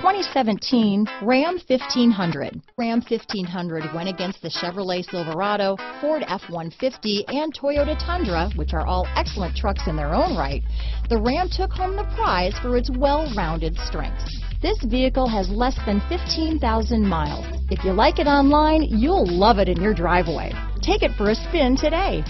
2017 Ram 1500. Ram 1500 went against the Chevrolet Silverado, Ford F-150, and Toyota Tundra, which are all excellent trucks in their own right. The Ram took home the prize for its well-rounded strengths. This vehicle has less than 15,000 miles. If you like it online, you'll love it in your driveway. Take it for a spin today.